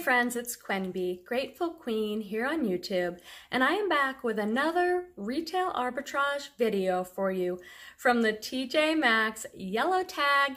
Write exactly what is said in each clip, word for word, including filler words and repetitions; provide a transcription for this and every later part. friends, it's Quenby, Grateful Queen here on YouTube, and I am back with another retail arbitrage video for you from the T J Maxx Yellow Tag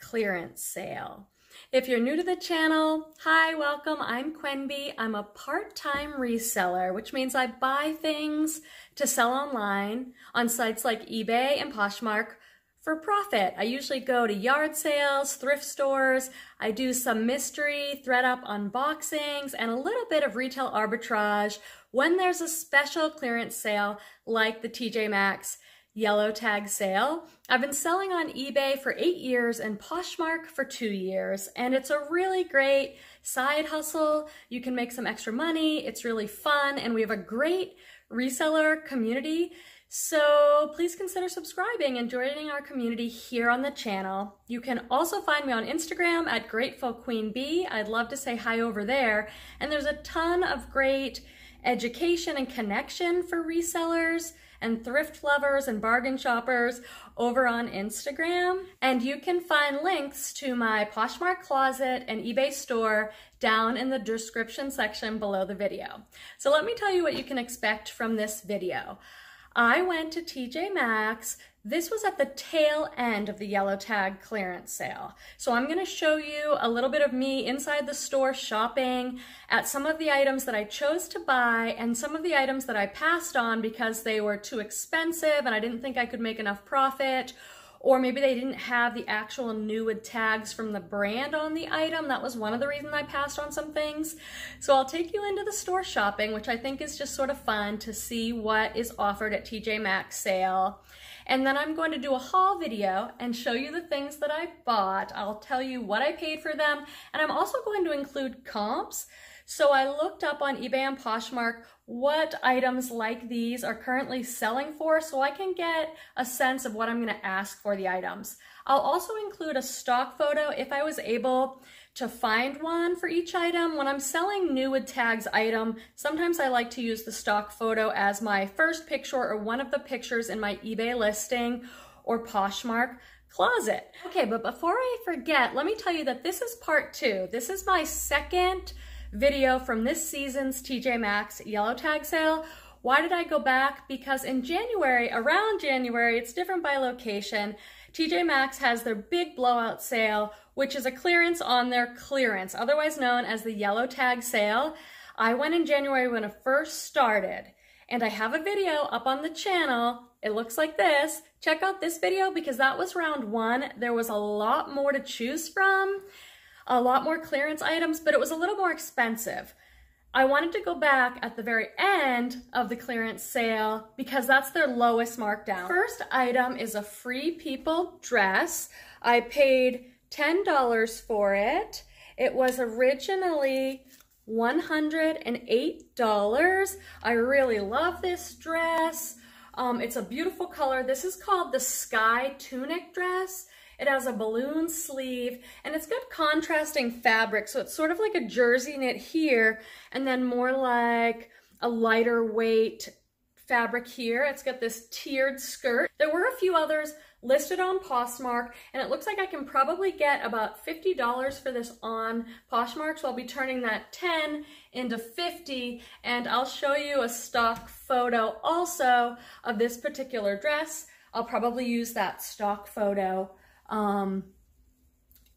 Clearance Sale. If you're new to the channel, hi, welcome, I'm Quenby. I'm a part-time reseller, which means I buy things to sell online on sites like eBay and Poshmark for profit. I usually go to yard sales, thrift stores, I do some mystery, thread up unboxings, and a little bit of retail arbitrage when there's a special clearance sale like the T J Maxx Yellow Tag Sale. I've been selling on eBay for eight years and Poshmark for two years, and it's a really great side hustle. You can make some extra money, it's really fun, and we have a great reseller community. So please consider subscribing and joining our community here on the channel. You can also find me on Instagram at Grateful Queen B. I'd love to say hi over there. And there's a ton of great education and connection for resellers and thrift lovers and bargain shoppers over on Instagram. And you can find links to my Poshmark closet and eBay store down in the description section below the video. So let me tell you what you can expect from this video. I went to T J Maxx. This was at the tail end of the Yellow Tag Clearance Sale. So I'm gonna show you a little bit of me inside the store shopping at some of the items that I chose to buy and some of the items that I passed on because they were too expensive and I didn't think I could make enough profit, or maybe they didn't have the actual Nude tags from the brand on the item. That was one of the reasons I passed on some things. So I'll take you into the store shopping, which I think is just sort of fun to see what is offered at T J Maxx sale. And then I'm going to do a haul video and show you the things that I bought. I'll tell you what I paid for them. And I'm also going to include comps. So I looked up on eBay and Poshmark what items like these are currently selling for so I can get a sense of what I'm gonna ask for the items. I'll also include a stock photo if I was able to find one for each item. When I'm selling Nude tags item, sometimes I like to use the stock photo as my first picture or one of the pictures in my eBay listing or Poshmark closet. Okay, but before I forget, let me tell you that this is part two. This is my second video from this season's T J Maxx Yellow Tag Sale. Why did I go back? Because in January, around January, it's different by location, T J Maxx has their big blowout sale, which is a clearance on their clearance, otherwise known as the Yellow Tag Sale. I went in January when it first started, and I have a video up on the channel. It looks like this. Check out this video because that was round one. There was a lot more to choose from, a lot more clearance items, but it was a little more expensive. I wanted to go back at the very end of the clearance sale because that's their lowest markdown. First item is a Free People dress. I paid ten dollars for it. It was originally one hundred eight dollars. I really love this dress. Um, it's a beautiful color. This is called the Sky Tunic dress. It has a balloon sleeve and it's got contrasting fabric. So it's sort of like a jersey knit here and then more like a lighter weight fabric here. It's got this tiered skirt. There were a few others listed on Poshmark and it looks like I can probably get about fifty dollars for this on Poshmark. So I'll be turning that ten into fifty and I'll show you a stock photo also of this particular dress. I'll probably use that stock photo um,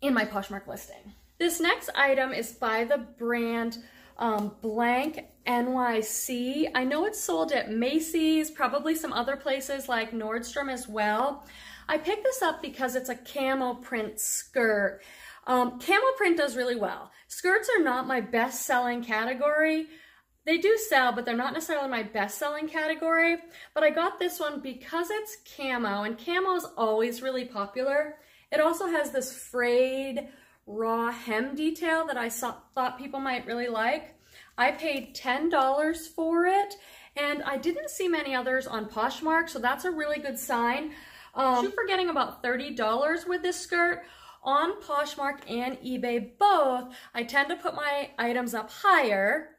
in my Poshmark listing. This next item is by the brand um, Blank N Y C. I know it's sold at Macy's, probably some other places like Nordstrom as well. I picked this up because it's a camo print skirt. Um, camo print does really well. Skirts are not my best selling category. They do sell, but they're not necessarily my best-selling category. But I got this one because it's camo, and camo is always really popular. It also has this frayed raw hem detail that I saw, thought people might really like. I paid ten dollars for it, and I didn't see many others on Poshmark, so that's a really good sign. Um, I'm forgetting about thirty dollars with this skirt. On Poshmark and eBay both, I tend to put my items up higher,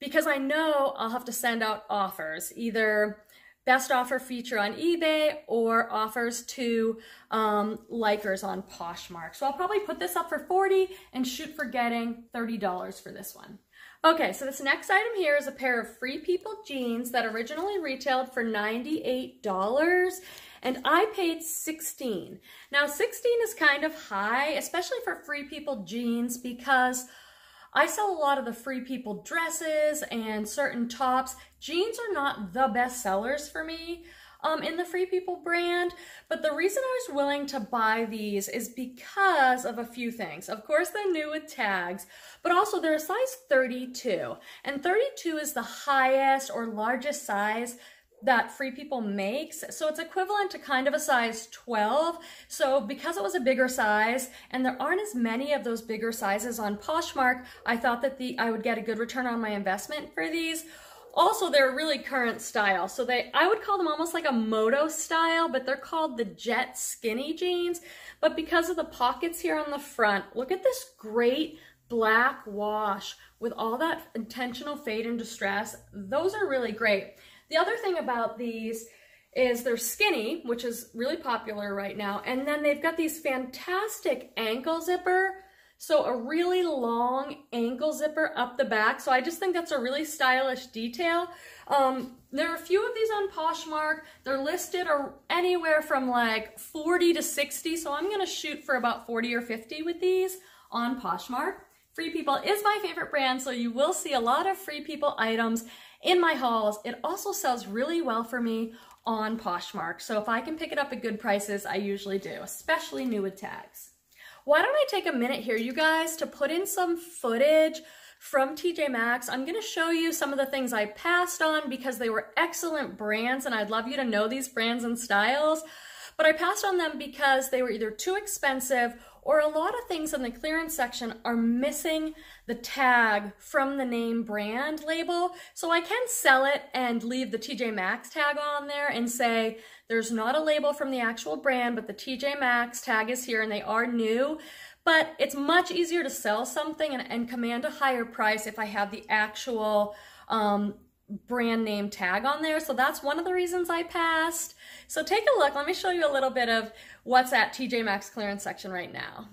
because I know I'll have to send out offers, either best offer feature on eBay, or offers to um, likers on Poshmark. So I'll probably put this up for forty dollars and shoot for getting thirty dollars for this one. Okay, so this next item here is a pair of Free People jeans that originally retailed for ninety-eight dollars, and I paid sixteen dollars. Now, sixteen dollars is kind of high, especially for Free People jeans, because I sell a lot of the Free People dresses and certain tops. Jeans are not the best sellers for me um, in the Free People brand, but the reason I was willing to buy these is because of a few things. Of course, they're new with tags, but also they're a size thirty-two, and thirty-two is the highest or largest size that Free People makes, so it's equivalent to kind of a size twelve. So because it was a bigger size, and there aren't as many of those bigger sizes on Poshmark, I thought that the I would get a good return on my investment for these. Also, they're a really current style, so they I would call them almost like a moto style, but they're called the jet skinny jeans. But because of the pockets here on the front, look at this great black wash with all that intentional fade and distress. Those are really great. The other thing about these is they're skinny, which is really popular right now, and then they've got these fantastic ankle zipper, so a really long ankle zipper up the back, so I just think that's a really stylish detail. Um, there are a few of these on Poshmark. They're listed or anywhere from like forty to sixty, so I'm gonna shoot for about forty or fifty with these on Poshmark. Free People is my favorite brand, so you will see a lot of Free People items in my hauls. It also sells really well for me on Poshmark, so if I can pick it up at good prices, I usually do, especially new with tags. Why don't I take a minute here, you guys, to put in some footage from T J Maxx. I'm gonna show you some of the things I passed on because they were excellent brands, and I'd love you to know these brands and styles, but I passed on them because they were either too expensive or a lot of things in the clearance section are missing the tag from the name brand label. So I can sell it and leave the T J Maxx tag on there and say, there's not a label from the actual brand, but the T J Maxx tag is here and they are new. But it's much easier to sell something and, and command a higher price if I have the actual um, brand name tag on there. So that's one of the reasons I passed. So take a look. Let me show you a little bit of what's at T J Maxx clearance section right now.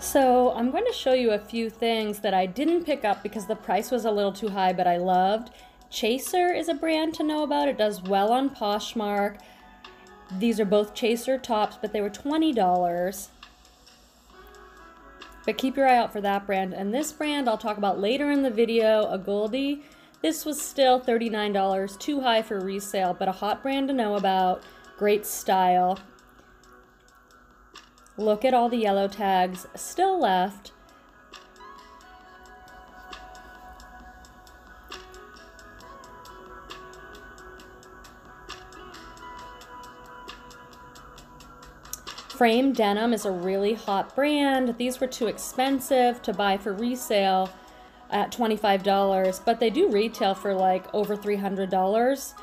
So I'm going to show you a few things that I didn't pick up because the price was a little too high, but I loved. Chaser is a brand to know about. It does well on Poshmark. These are both Chaser tops, but they were twenty dollars. But keep your eye out for that brand. And this brand I'll talk about later in the video, AGOLDE. This was still thirty-nine dollars, too high for resale, but a hot brand to know about, great style. Look at all the yellow tags still left. Frame denim is a really hot brand. These were too expensive to buy for resale at twenty-five dollars, but they do retail for like over three hundred dollars.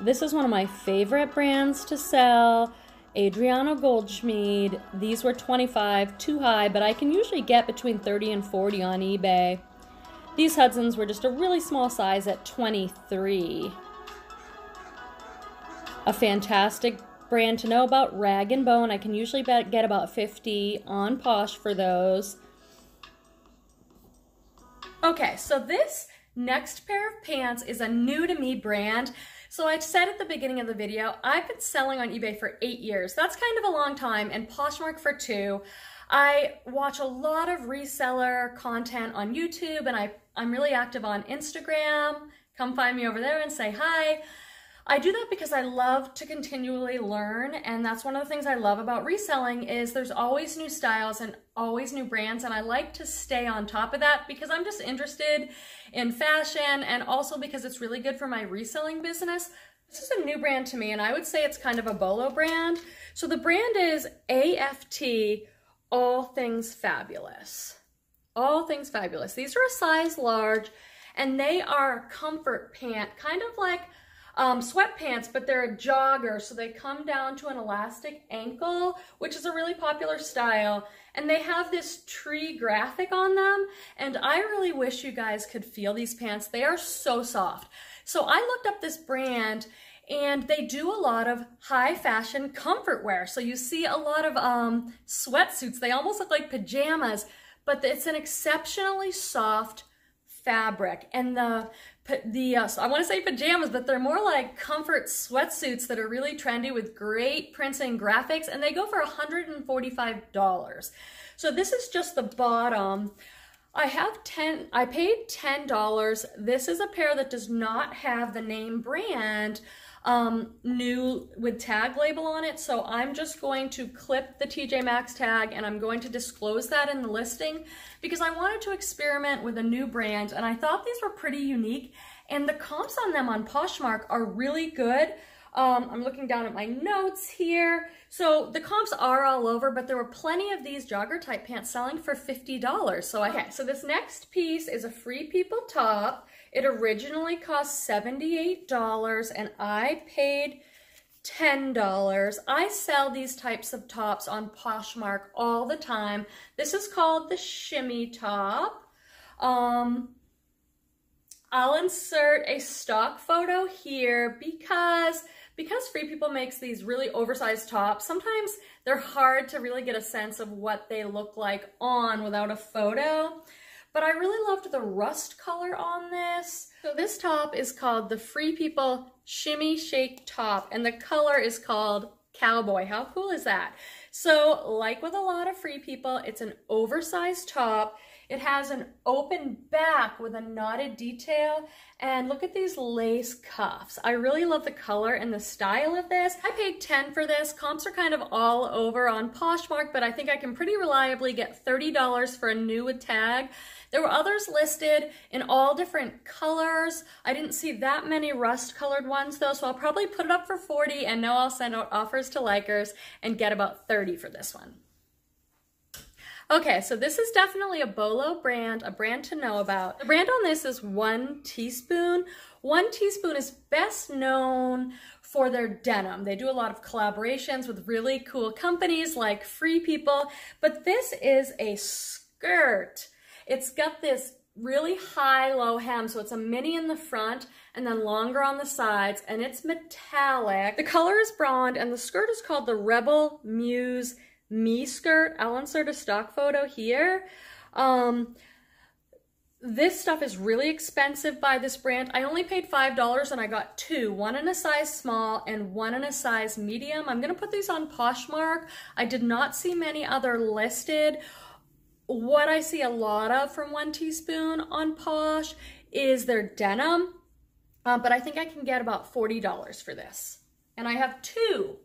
This is one of my favorite brands to sell. Adriano Goldschmied. These were twenty-five dollars, too high, but I can usually get between thirty and forty on eBay. These Hudson's were just a really small size at twenty-three dollars. A fantastic brand to know about, Rag and Bone. I can usually get about fifty dollars on Posh for those. Okay, so this next pair of pants is a new to me brand. So I said at the beginning of the video, I've been selling on eBay for eight years. That's kind of a long time, and Poshmark for two. I watch a lot of reseller content on YouTube, and I, I'm really active on Instagram. Come find me over there and say hi. I do that because I love to continually learn, and that's one of the things I love about reselling is there's always new styles and always new brands, and I like to stay on top of that because I'm just interested in fashion, and also because it's really good for my reselling business. This is a new brand to me, and I would say it's kind of a B O L O brand. So the brand is A F T, All Things Fabulous. all things fabulous. These are a size large, and they are a comfort pant, kind of like um, sweatpants, but they're a jogger, so they come down to an elastic ankle, which is a really popular style, and they have this tree graphic on them, and I really wish you guys could feel these pants. They are so soft. So I looked up this brand, and they do a lot of high fashion comfort wear. So you see a lot of um, sweatsuits. They almost look like pajamas, but it's an exceptionally soft fabric. And the, the uh, I want to say pajamas, but they're more like comfort sweatsuits that are really trendy with great prints and graphics, and they go for one hundred forty-five dollars. So this is just the bottom. I have ten, I paid ten dollars. This is a pair that does not have the name brand um, new with tag label on it. So I'm just going to clip the T J Maxx tag, and I'm going to disclose that in the listing because I wanted to experiment with a new brand, and I thought these were pretty unique, and the comps on them on Poshmark are really good. Um, I'm looking down at my notes here. So the comps are all over, but there were plenty of these jogger type pants selling for fifty dollars. So I, okay, so this next piece is a Free People top. It originally cost seventy-eight dollars and I paid ten dollars. I sell these types of tops on Poshmark all the time. This is called the shimmy top. Um, I'll insert a stock photo here because, because Free People makes these really oversized tops. Sometimes they're hard to really get a sense of what they look like on without a photo, but I really loved the rust color on this. So this top is called the Free People Shimmy Shake Top, and the color is called Cowboy. How cool is that? So like with a lot of Free People, it's an oversized top. It has an open back with a knotted detail, and look at these lace cuffs. I really love the color and the style of this. I paid ten dollars for this. Comps are kind of all over on Poshmark, but I think I can pretty reliably get thirty dollars for a new with tag. There were others listed in all different colors. I didn't see that many rust colored ones though, so I'll probably put it up for forty dollars and know I'll send out offers to likers and get about thirty dollars for this one. Okay, so this is definitely a B O L O brand, a brand to know about. The brand on this is One Teaspoon. One Teaspoon is best known for their denim. They do a lot of collaborations with really cool companies like Free People, but this is a skirt. It's got this really high low hem, so it's a mini in the front and then longer on the sides, and it's metallic. The color is blonde, and the skirt is called the Rebel Muse Me skirt. I'll insert a stock photo here. Um, this stuff is really expensive by this brand. I only paid five dollars and I got two, one in a size small and one in a size medium. I'm gonna put these on Poshmark. I did not see many other listed. What I see a lot of from One Teaspoon on Posh is their denim, uh, but I think I can get about forty dollars for this. And I have two.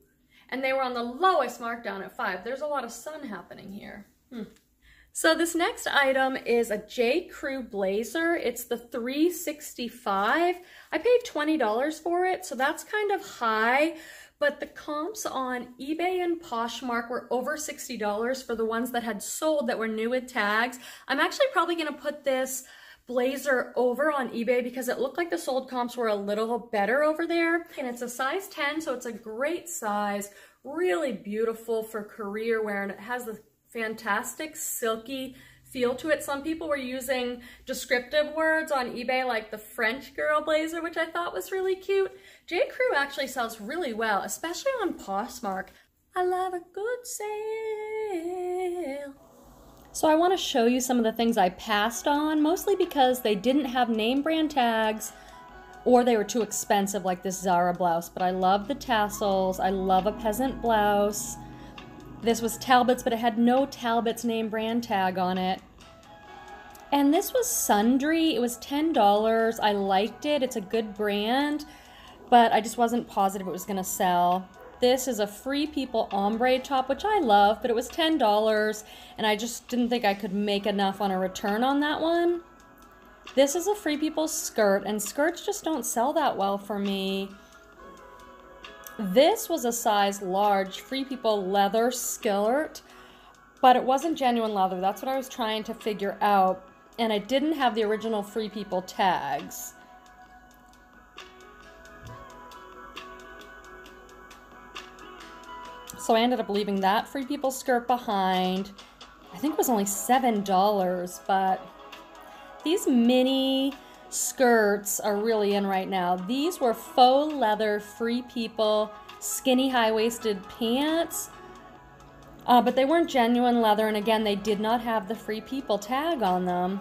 And they were on the lowest markdown at five. There's a lot of sun happening here. Hmm. So this next item is a J. Crew blazer. It's the three sixty-five. I paid twenty dollars for it, so that's kind of high, but the comps on eBay and Poshmark were over sixty dollars for the ones that had sold that were new with tags. I'm actually probably gonna put this blazer over on eBay because it looked like the sold comps were a little better over there, and it's a size ten, so it's a great size, really beautiful for career wear, and it has the fantastic silky feel to it. Some people were using descriptive words on eBay like the French girl blazer, which I thought was really cute. J. Crew actually sells really well, especially on Poshmark. I love a good sale. So I want to show you some of the things I passed on, mostly because they didn't have name brand tags or they were too expensive, like this Zara blouse, but I love the tassels. I love a peasant blouse. This was Talbots, but it had no Talbots name brand tag on it. And this was Sundry. It was ten dollars. I liked it. It's a good brand, but I just wasn't positive it was going to sell. This is a Free People ombre top, which I love, but it was ten dollars, and I just didn't think I could make enough on a return on that one. This is a Free People skirt, and skirts just don't sell that well for me. This was a size large Free People leather skirt. but it wasn't genuine leather. That's what I was trying to figure out. And I didn't have the original Free People tags. So I ended up leaving that Free People skirt behind. I think it was only seven dollars, but these mini skirts are really in right now. These were faux leather Free People skinny high-waisted pants, uh, but they weren't genuine leather, and again, they did not have the Free People tag on them.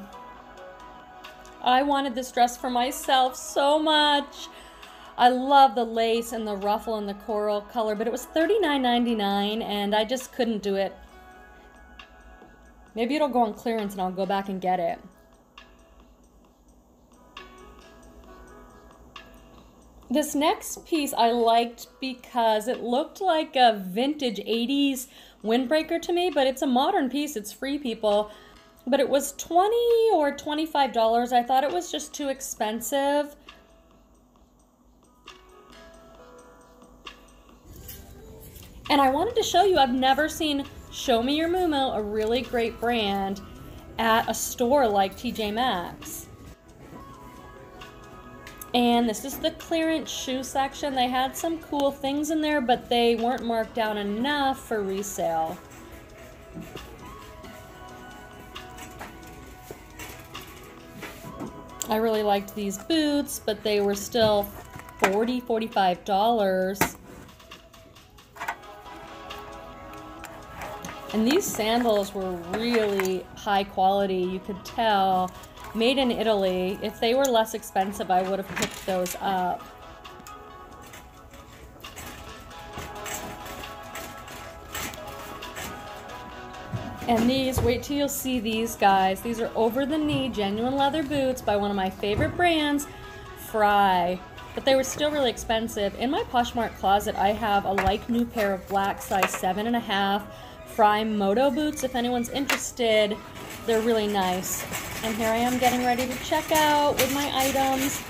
I wanted this dress for myself so much. I love the lace and the ruffle and the coral color, but it was thirty-nine ninety-nine, and I just couldn't do it. Maybe it'll go on clearance and I'll go back and get it. This next piece I liked because it looked like a vintage eighties windbreaker to me, but it's a modern piece, it's Free People. But it was twenty or twenty-five dollars. I thought it was just too expensive. And I wanted to show you, I've never seen Show Me Your Mumu, a really great brand, at a store like T J Maxx. And this is the clearance shoe section. They had some cool things in there, but they weren't marked down enough for resale. I really liked these boots, but they were still forty, forty-five dollars. And these sandals were really high quality. You could tell, made in Italy. If they were less expensive, I would have picked those up. And these, wait till you'll see these guys. These are over the knee genuine leather boots by one of my favorite brands, Frye. But they were still really expensive. In my Poshmark closet, I have a like new pair of black size seven and a half. Frye Moto boots. If anyone's interested, they're really nice. And here I am getting ready to check out with my items.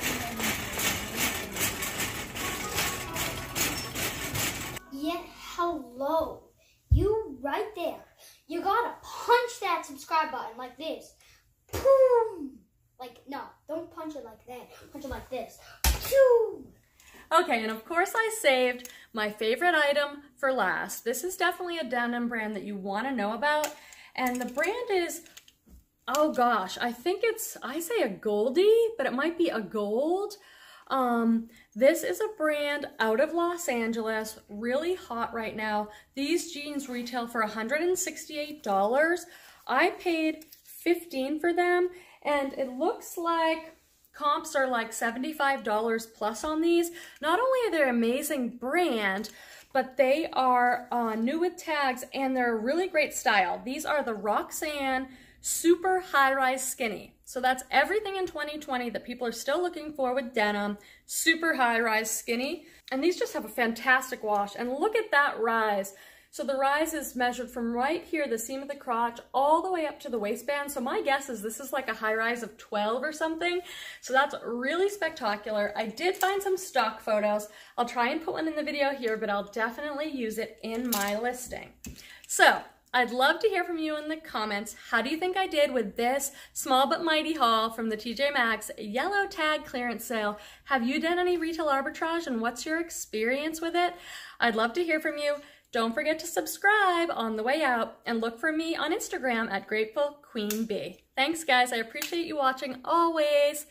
Yeah, hello. You right there. You gotta punch that subscribe button like this. Boom! Like, no, don't punch it like that. Punch it like this. Pew! Okay, and of course I saved my favorite item for last. This is definitely a denim brand that you want to know about. And the brand is, oh gosh, I think it's, I say AGOLDE, but it might be AGOLDE. Um, this is a brand out of Los Angeles, really hot right now. These jeans retail for one hundred sixty-eight dollars. I paid fifteen dollars for them, and it looks like comps are like seventy-five dollars plus on these. Not only are they an amazing brand, but they are uh, new with tags, and they're a really great style. These are the Roxanne Super High-Rise Skinny. So that's everything in twenty twenty that people are still looking for with denim, super high-rise skinny. And these just have a fantastic wash. And look at that rise. So the rise is measured from right here, the seam of the crotch, all the way up to the waistband. So my guess is this is like a high rise of twelve or something. So that's really spectacular. I did find some stock photos. I'll try and put one in the video here, but I'll definitely use it in my listing. So I'd love to hear from you in the comments. How do you think I did with this small but mighty haul from the T J Maxx yellow tag clearance sale? Have you done any retail arbitrage, and what's your experience with it? I'd love to hear from you. Don't forget to subscribe on the way out, and look for me on Instagram at Grateful Queen B. Thanks guys, I appreciate you watching always.